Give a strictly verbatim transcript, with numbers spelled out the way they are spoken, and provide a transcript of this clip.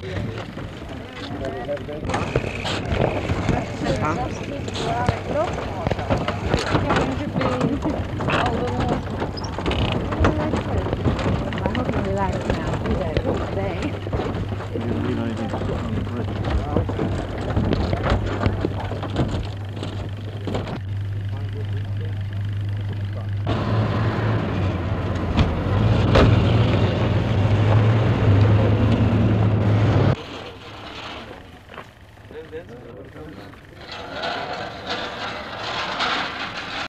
That's good.